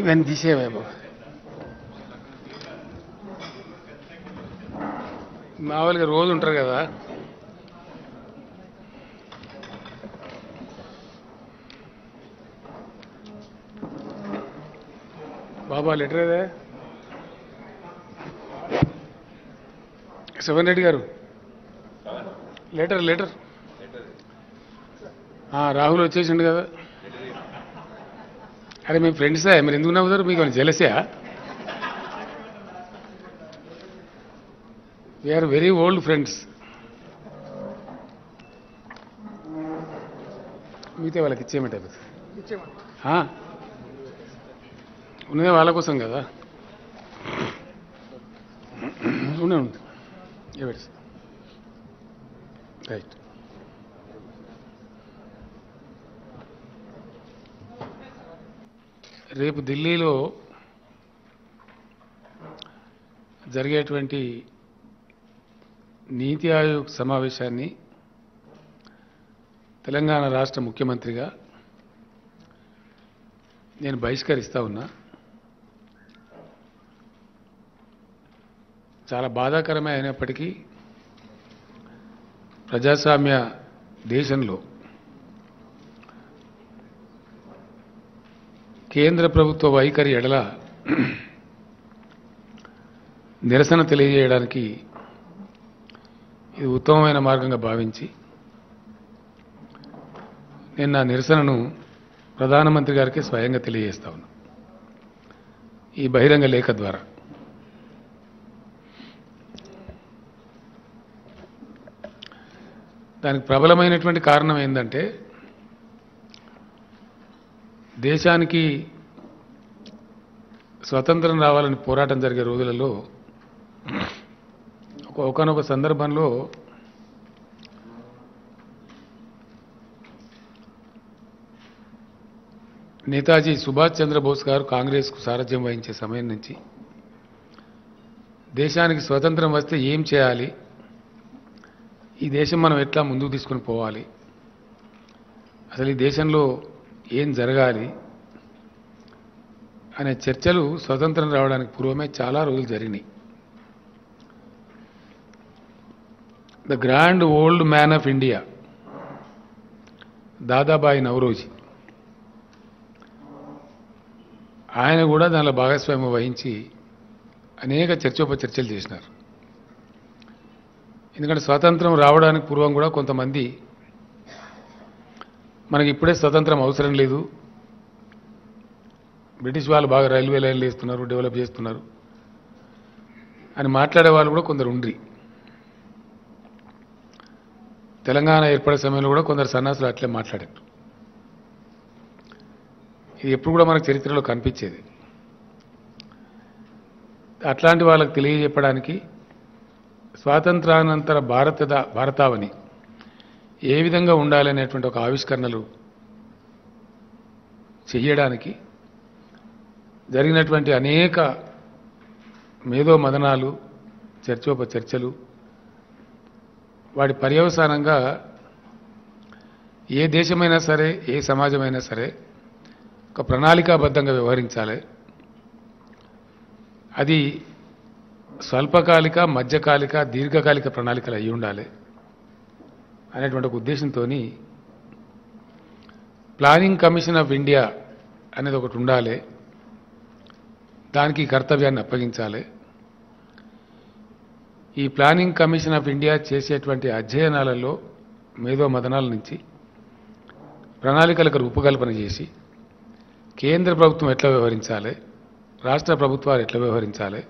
even this year, మామూలుగా రోజు ఉంటారు కదా. బాబా లెటర్ ఏదే శివన్ రెడ్డి గారు లెటర్ లెటర్ రాహుల్ వచ్చేసిండు కదా. అరే మీ ఫ్రెండ్సే, మీరు ఎందుకు నవ్వుతారు? మీకు జెలసే? We are very old friends. మీతే వాళ్ళకి ఇచ్చేయమంటే ఉన్నదే వాళ్ళ కోసం కదా. ఉండండి రైట్. రేపు ఢిల్లీలో జరిగేటువంటి నీతి ఆయోగ్ సమావేశాన్ని తెలంగాణ రాష్ట్ర ముఖ్యమంత్రిగా నేను బహిష్కరిస్తా ఉన్నా. చాలా బాధాకరమే అయినప్పటికీ ప్రజాస్వామ్య దేశంలో కేంద్ర ప్రభుత్వ వైఖరి ఎడల నిరసన తెలియజేయడానికి ఇది ఉత్తమమైన మార్గంగా భావించి నేను నా నిరసనను ప్రధానమంత్రి గారికి స్వయంగా తెలియజేస్తా ఉన్నా ఈ బహిరంగ లేఖ ద్వారా. దానికి ప్రబలమైనటువంటి కారణం ఏంటంటే, దేశానికి స్వతంత్రం రావాలని పోరాటం జరిగే రోజులలో ఒకనొక సందర్భంలో నేతాజీ సుభాష్ చంద్రబోస్ గారు కాంగ్రెస్కు సారథ్యం వహించే సమయం నుంచి దేశానికి స్వతంత్రం వస్తే ఏం చేయాలి, ఈ దేశం మనం ఎట్లా ముందుకు తీసుకుని పోవాలి, అసలు ఈ దేశంలో ఏం జరగాలి అనే చర్చలు స్వతంత్రం రావడానికి పూర్వమే చాలా రోజులు జరిగినాయి. The grand old man of India Dadabhai Naoroji, ఆయన కూడా దానిలో భాగస్వామ్యం వహించి అనేక చర్చోపచర్చలు చేసినారు. ఎందుకంటే స్వాతంత్రం రావడానికి పూర్వం కూడా కొంతమంది మనకి ఇప్పుడే స్వతంత్రం అవసరం లేదు, బ్రిటిష్ వాళ్ళు బాగా రైల్వే లైన్లు వేస్తున్నారు, డెవలప్ చేస్తున్నారు అని మాట్లాడే వాళ్ళు కూడా కొందరు ఉండ్రి. తెలంగాణ ఏర్పడే సమయంలో కూడా కొందరు సన్నాసులు అట్లే మాట్లాడారు. ఇది ఎప్పుడు కూడా మనకు చరిత్రలో కనిపించేది. అట్లాంటి వాళ్ళకి తెలియజెప్పడానికి స్వాతంత్రానంతర భారతావని ఏ విధంగా ఉండాలనేటువంటి ఒక ఆవిష్కరణలు చేయడానికి జరిగినటువంటి అనేక మేధో మదనాలు, చర్చోపచర్చలు, వాటి పర్యవసానంగా ఏ దేశమైనా సరే, ఏ సమాజమైనా సరే ఒక ప్రణాళికాబద్ధంగా వ్యవహరించాలి. అది స్వల్పకాలిక, మధ్యకాలిక, దీర్ఘకాలిక ప్రణాళికలు అయి ఉండాలి అనేటువంటి ఒక ఉద్దేశంతో ప్లానింగ్ కమిషన్ ఆఫ్ ఇండియా అనేది ఒకటి ఉండాలి. దానికి కర్తవ్యాన్ని అప్పగించాలి. ఈ ప్లానింగ్ కమిషన్ ఆఫ్ ఇండియా చేసేటువంటి అధ్యయనాలలో మేధో మదనాల నుంచి ప్రణాళికలకు రూపకల్పన చేసి కేంద్ర ప్రభుత్వం ఎట్లా వ్యవహరించాలి, రాష్ట్ర ప్రభుత్వాలు ఎట్లా వ్యవహరించాలి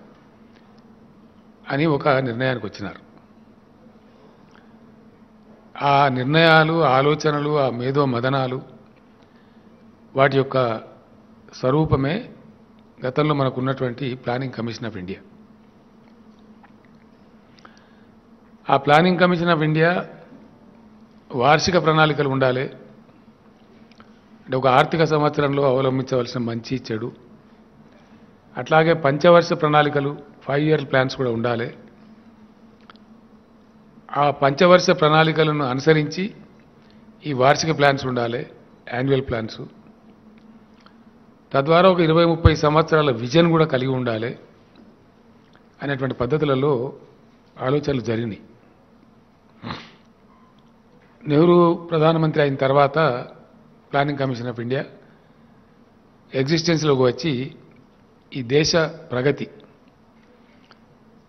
అని ఒక నిర్ణయానికి వచ్చినారు. ఆ నిర్ణయాలు, ఆలోచనలు, ఆ మేధో మదనాలు, వాటి యొక్క స్వరూపమే గతంలో మనకు ఉన్నటువంటి ప్లానింగ్ కమిషన్ ఆఫ్ ఇండియా. ఆ ప్లానింగ్ కమిషన్ ఆఫ్ ఇండియా వార్షిక ప్రణాళికలు ఉండాలి. అంటే ఒక ఆర్థిక సంవత్సరంలో అవలంబించవలసిన మంచి, చెడు, అట్లాగే పంచవర్ష ప్రణాళికలు, 5 year ప్లాన్స్ కూడా ఉండాలి. ఆ పంచవర్ష ప్రణాళికలను అనుసరించి ఈ వార్షిక ప్లాన్స్ ఉండాలి, యాన్యువల్ ప్లాన్స్. తద్వారా ఒక 20-30 సంవత్సరాల విజన్ కూడా కలిగి ఉండాలి అనేటువంటి పద్ధతులలో ఆలోచనలు జరిగినాయి. నెహ్రూ ప్రధానమంత్రి అయిన తర్వాత ప్లానింగ్ కమిషన్ ఆఫ్ ఇండియా ఎగ్జిస్టెన్స్లోకి వచ్చి ఈ దేశ ప్రగతి,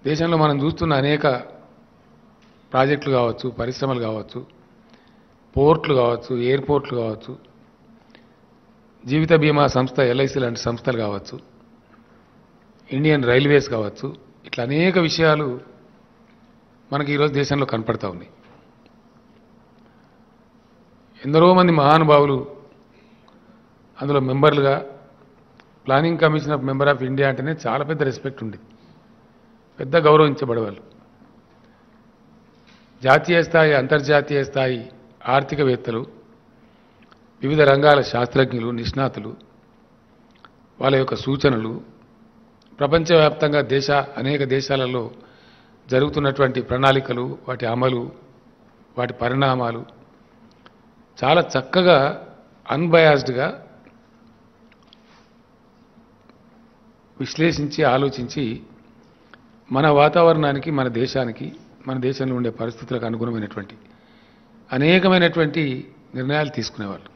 దేశంలో మనం చూస్తున్న అనేక ప్రాజెక్టులు కావచ్చు, పరిశ్రమలు కావచ్చు, పోర్ట్లు కావచ్చు, ఎయిర్పోర్ట్లు కావచ్చు, జీవిత బీమా సంస్థ ఎల్ఐసి లాంటి సంస్థలు కావచ్చు, ఇండియన్ రైల్వేస్ కావచ్చు, ఇట్లా అనేక విషయాలు మనకి ఈరోజు దేశంలో కనపడతా ఉన్నాయి. ఎందరో మంది మహానుభావులు అందులో మెంబర్లుగా, planning commission of member of India అంటేనే చాలా పెద్ద రెస్పెక్ట్ ఉండేది, పెద్ద గౌరవించబడేవాళ్ళు. జాతీయ స్థాయి, అంతర్జాతీయ స్థాయి ఆర్థికవేత్తలు, వివిధ రంగాల శాస్త్రజ్ఞులు, నిష్ణాతులు, వాళ్ళ యొక్క సూచనలు ప్రపంచవ్యాప్తంగా అనేక దేశాలలో జరుగుతున్నటువంటి ప్రణాళికలు, వాటి అమలు, వాటి పరిణామాలు చాలా చక్కగా అన్బయాస్డ్గా విశ్లేషించి, ఆలోచించి మన వాతావరణానికి, మన దేశానికి, మన దేశంలో ఉండే పరిస్థితులకు అనుగుణమైనటువంటి అనేకమైనటువంటి నిర్ణయాలు తీసుకునేవాళ్ళు.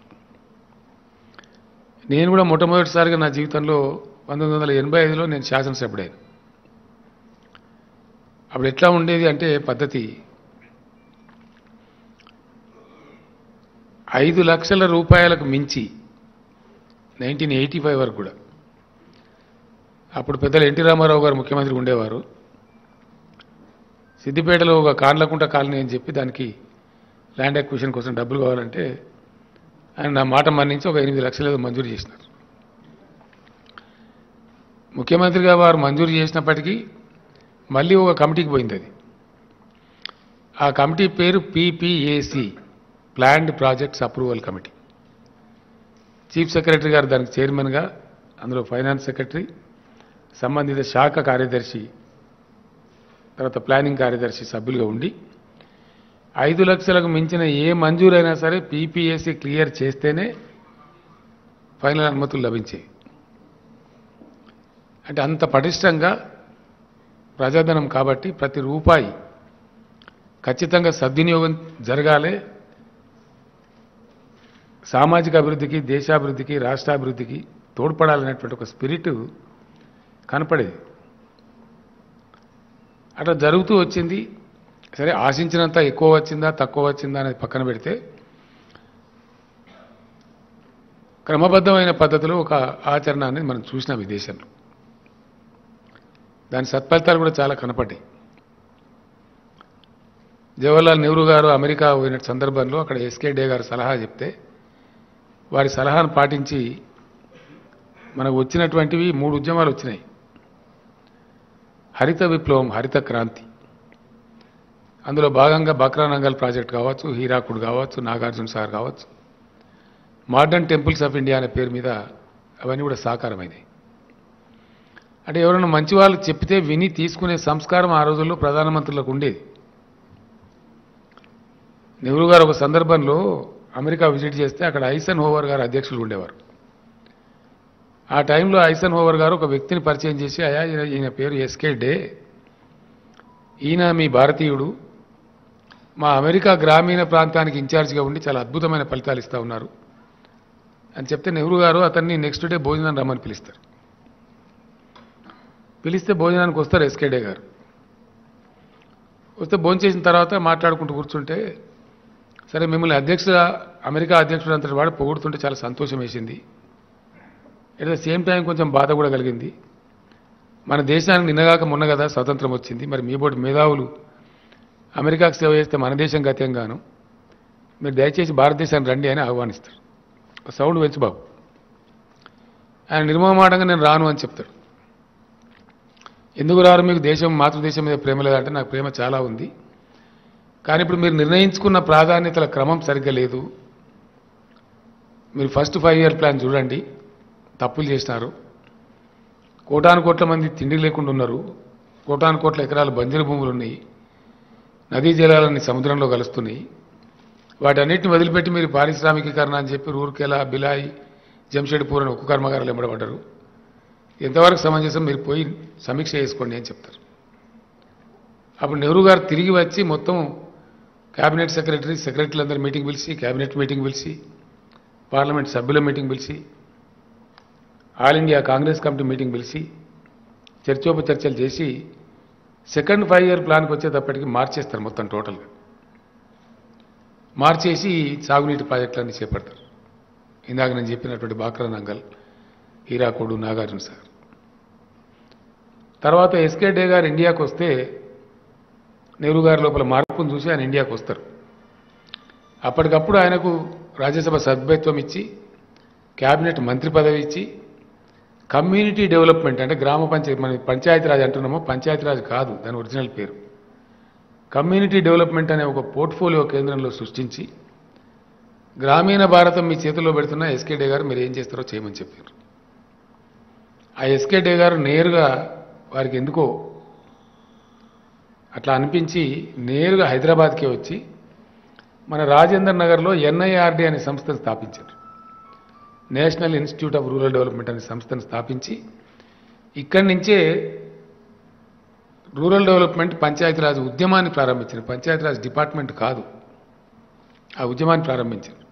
నేను కూడా మొట్టమొదటిసారిగా నా జీవితంలో 1985లో నేను శాసనసభ్యుడయ్యాను. అప్పుడు ఎట్లా ఉండేది అంటే పద్ధతి, 5 లక్షల రూపాయలకు మించి 1985 వరకు కూడా, అప్పుడు పెద్దలు ఎన్టీ రామారావు గారు ముఖ్యమంత్రి ఉండేవారు. సిద్దిపేటలో ఒక కాన్లకుంట కాలనీ అని చెప్పి దానికి ల్యాండ్ అక్విజిషన్ కోసం డబ్బులు కావాలంటే ఆయన నా మాట మన్నించి ఒక 8 లక్షలు ఏదో మంజూరు చేసినారు. ముఖ్యమంత్రిగా వారు మంజూరు చేసినప్పటికీ మళ్ళీ ఒక కమిటీకి పోయింది. అది ఆ కమిటీ పేరు PPAC, planned projects approval committee. Chief secretary గారు దానికి చైర్మన్గా, అందులో ఫైనాన్స్ సెక్రటరీ, సంబంధిత శాఖ కార్యదర్శి, తర్వాత ప్లానింగ్ కార్యదర్శి సభ్యులుగా ఉండి 5 లక్షలకు మించిన ఏ మంజూరైనా సరే PPAC క్లియర్ చేస్తేనే ఫైనల్ అనుమతులు లభించేవి. అంటే అంత పటిష్టంగా ప్రజాధనం కాబట్టి ప్రతి రూపాయి ఖచ్చితంగా సద్వినియోగం జరగాలి. సామాజిక అభివృద్ధికి, దేశాభివృద్ధికి, రాష్ట్రాభివృద్ధికి తోడ్పడాలనేటువంటి ఒక స్పిరిట్ కనపడేది. అట్లా జరుగుతూ వచ్చింది. సరే, ఆశించినంత ఎక్కువ వచ్చిందా తక్కువ వచ్చిందా అనేది పక్కన పెడితే క్రమబద్ధమైన పద్ధతిలో ఒక ఆచరణ అనేది మనం చూసినాం ఈ దేశంలో. దాని సత్ఫలితాలు కూడా చాలా కనపడ్డాయి. జవహర్లాల్ నెహ్రూ గారు అమెరికా పోయిన సందర్భంలో అక్కడ SK డే గారు సలహా చెప్తే వారి సలహాను పాటించి మనకు వచ్చినటువంటివి 3 ఉద్యమాలు వచ్చినాయి. హరిత విప్లవం, హరిత క్రాంతి, అందులో భాగంగా బాక్రానంగల్ ప్రాజెక్ట్ కావచ్చు, హీరాకుడ్ కావచ్చు, నాగార్జున సాగర్ కావచ్చు, మోడర్న్ టెంపుల్స్ ఆఫ్ ఇండియా అనే పేరు మీద అవన్నీ కూడా సాకారమైనవి. అంటే ఎవరైనా మంచి వాళ్ళు చెప్తే విని తీసుకునే సంస్కారం ఆ రోజుల్లో ప్రధానమంత్రులకు ఉండేది. నెహ్రూ గారు ఒక సందర్భంలో అమెరికా విజిట్ చేస్తే అక్కడ ఐసెన్హోవర్ గారు అధ్యక్షులు ఉండేవారు. ఆ టైంలో ఐసెన్హోవర్ గారు ఒక వ్యక్తిని పరిచయం చేసి, అయ్యా ఈయన పేరు SK డే, ఈయన మీ భారతీయుడు, మా అమెరికా గ్రామీణ ప్రాంతానికి ఇన్ఛార్జిగా ఉండి చాలా అద్భుతమైన ఫలితాలు ఇస్తూ ఉన్నారు అని చెప్తే నెహ్రూ గారు అతన్ని నెక్స్ట్ డే భోజనాన్ని రమ్మని పిలుస్తారు. పిలిస్తే భోజనానికి వస్తారు SK డే గారు. వస్తే భోజనం చేసిన తర్వాత మాట్లాడుకుంటూ కూర్చుంటే, సరే మిమ్మల్ని అధ్యక్షుడు, అమెరికా అధ్యక్షుడు అంతటి వాడు పొగుడుతుంటే చాలా సంతోషం వేసింది, అట్ ద సేమ్ టైం కొంచెం బాధ కూడా కలిగింది. మన దేశానికి నిన్నగాక మొన్న కదా స్వాతంత్రం వచ్చింది, మరి మీ బోటి మేధావులు అమెరికాకు సేవ చేస్తే మన దేశం గతంగాను, మీరు దయచేసి భారతదేశానికి రండి అని ఆహ్వానిస్తారు. సౌండ్ వెచ్చు బాబు. ఆయన నిర్మమాటంగా నేను రాను అని చెప్తాడు. ఎందుకు రారు, మీకు దేశం, మాతృదేశం మీద ప్రేమ లేదంటే, నాకు ప్రేమ చాలా ఉంది, కానీ ఇప్పుడు మీరు నిర్ణయించుకున్న ప్రాధాన్యతల క్రమం సరిగ్గా లేదు, మీరు ఫస్ట్ 5 ఇయర్ ప్లాన్ చూడండి, తప్పులు చేసినారు, కోటాను కోట్ల మంది తిండి లేకుండా ఉన్నారు, కోటాను కోట్ల ఎకరాలు బంజరు భూములు ఉన్నాయి, నదీ జలాలన్నీ సముద్రంలో కలుస్తున్నాయి, వాటన్నిటిని వదిలిపెట్టి మీరు పారిశ్రామికీకరణ అని చెప్పి రూర్కెలా, బిలాయి, జంషెడ్పూర్ అని ఒక కర్మగారులు ఎంబడబడ్డారు. ఎంతవరకు సమంజసం, మీరు పోయి సమీక్ష చేసుకోండి అని చెప్తారు. అప్పుడు నెహ్రూ గారు తిరిగి వచ్చి మొత్తం క్యాబినెట్ సెక్రటరీలందరూ మీటింగ్ పిలిచి, క్యాబినెట్ మీటింగ్ పిలిచి, పార్లమెంట్ సభ్యుల మీటింగ్ పిలిచి, all India Congress committee meeting పిలిచి చర్చోపచర్చలు చేసి సెకండ్ 5 year ప్లాన్కి వచ్చేటప్పటికి మార్చేస్తారు. మొత్తం టోటల్గా మార్చేసి సాగునీటి ప్రాజెక్టులన్నీ చేపడతారు. ఇందాక నేను చెప్పినటువంటి బాక్రా నంగల్, హీరాకుడు, నాగార్జున సాగర్. తర్వాత ఎస్కే డే గారు ఇండియాకు వస్తే నెహ్రూ గారి లోపల మార్పును చూసి ఆయన ఇండియాకు వస్తారు. అప్పటికప్పుడు ఆయనకు రాజ్యసభ సభ్యత్వం ఇచ్చి, క్యాబినెట్ మంత్రి పదవి ఇచ్చి, కమ్యూనిటీ డెవలప్మెంట్ అంటే గ్రామ పంచాయతీ, మనం పంచాయతీరాజ్ అంటున్నామో పంచాయతీరాజ్ కాదు దాని ఒరిజినల్ పేరు, కమ్యూనిటీ డెవలప్మెంట్ అనే ఒక పోర్ట్ఫోలియో కేంద్రంలో సృష్టించి గ్రామీణ భారతం మీ చేతుల్లో పెడుతున్న ఎస్కే డే గారు మీరు ఏం చేస్తారో చేయమని చెప్పారు. ఆ ఎస్కే డే గారు నేరుగా వారికి ఎందుకో అట్లా అనిపించి నేరుగా హైదరాబాద్కే వచ్చి మన రాజేందర్ నగర్లో ఎన్ఐఆర్డి అనే సంస్థను స్థాపించారు. National institute of rural development అనే సంస్థను స్థాపించి ఇక్కడి నుంచే రూరల్ డెవలప్మెంట్ పంచాయతీరాజ్ ఉద్యమాన్ని ప్రారంభించారు. పంచాయతీరాజ్ డిపార్ట్మెంట్ కాదు, ఆ ఉద్యమాన్ని ప్రారంభించారు.